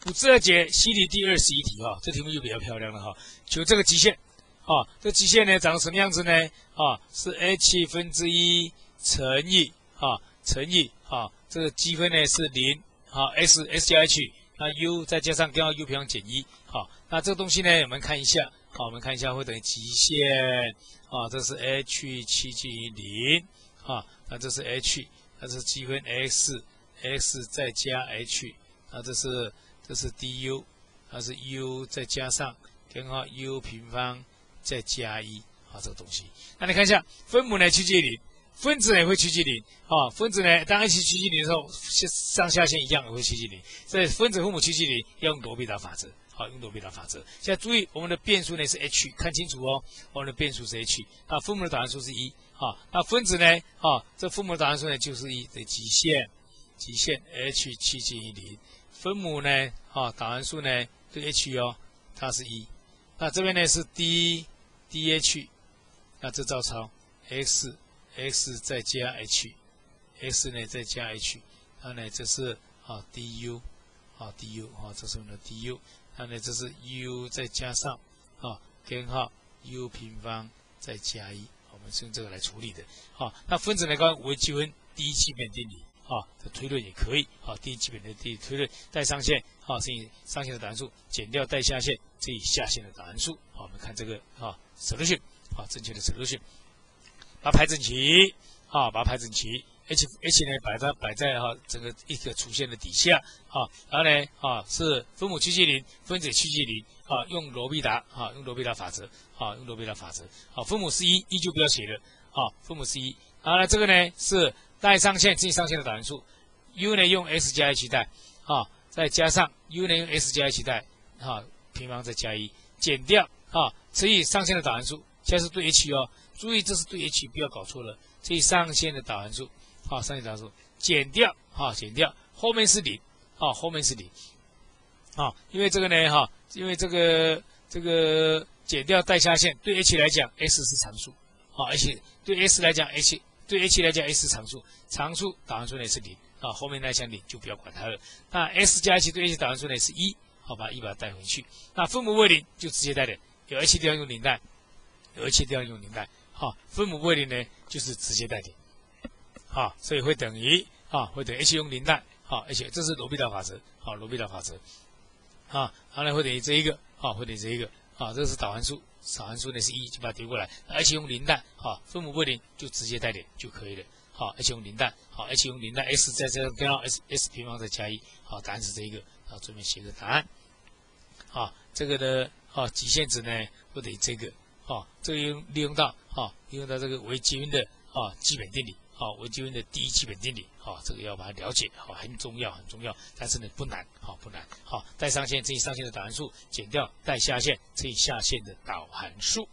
补自然解析题第21题啊，这题目就比较漂亮了哈。求这个极限啊，这极限呢长什么样子呢？啊，是 h 分之一乘以啊这个积分呢是0啊 ，s 加 h， 那 u 再加上根号 u 平方减1啊。那这个东西呢，我们看一下，好，我们看一下会等于极限啊，这是 h 趋近于0啊，那这是 h， 那这是积分 x 再加 h， 那这是。 这是 du， 它是 u 再加上根号 u 平方再加1啊，这个东西。那你看一下，分母呢趋近于0，分子呢也会趋近于0啊。分子呢，当 h 趋近于0的时候，上下限一样也会趋近于0。所以分子分母趋近于0，要用罗必达法则。好，用罗必达法则。现在注意，我们的变数呢是 h， 看清楚哦，我们的变数是 h。那分母的导函数是1啊。那分子呢啊，这分母的导函数呢就是1的极限，极限 h 趋近于0。 分母呢，啊，导函数呢，对 h 哦，它是1。那这边呢是 dh， 那这照抄 x 再加 h，x 呢再加 h， 那呢这是啊 du， 啊 du 啊，这是我们的 du， 那呢这是 u 再加上啊根号 u 平方再加1，我们是用这个来处理的。好，那分子呢，刚刚微积分第一基本定理。 啊，这推论也可以啊。第一基本的第一推论，带上限啊，是以上限的导函数减掉带下限，是以下限的导函数。好，我们看这个啊 ，solution 啊，正确的 solution， 把它排整齐啊，把它排整齐。h 呢，摆在哈、啊、整个一个出现的底下啊，然后呢啊是分母趋近于0，分子趋近于0啊，用罗必达啊，用罗必达法则啊，用罗必达法则。好、啊，分母是1就不要写了啊，分母是1。然后呢，这个呢是。 带上限是上限的导函数 ，u 呢用 s 加 h 代，啊，再加上 u 呢用 s 加 h 代，啊，平方再加1，减掉啊，乘以上限的导函数，现在是对 h 哦，注意这是对 h， 不要搞错了，乘以上限的导函数，啊，上限导函数减掉，啊，减掉，后面是0，啊，后面是0，啊，因为这个呢，哈、啊，因为这个减掉带下限，对 h 来讲 s 是常数，啊，而且对 s 来讲 h。 对 h 来讲 ，s 是常数，常数导函数呢是0啊，后面那项0就不要管它了。那 s 加 h 对 h 导函数呢是1，好，把1把它带回去。那分母为0就直接带0，有 h 地方用0带，有 h 地方用0带，好，分母为0呢就是直接带0，好，所以会等于啊，会等于 h 用0带，好，而且这是罗必达法则，好，罗必达法则，啊，然后呢会等于这一个，啊，会等于这一个，啊，这是导函数。 导函数呢是1，就把它丢过来，而且用0带，好，分母为0就直接带0就可以了，好，而且用0带，好，而且用0带 ，s 再加上根号 s 平方再加1，好，答案是这一个，好，这边写个答案，好，这个的啊极限值呢会等于这个，好，这个利用到这个微积分的啊基本定理，好，微积分的第一基本定理，好，这个要把它了解，好，很重要很重要，但是呢不难，好不难，好，带上限乘以上限的导函数减掉带下限。 乘以下限的导函数。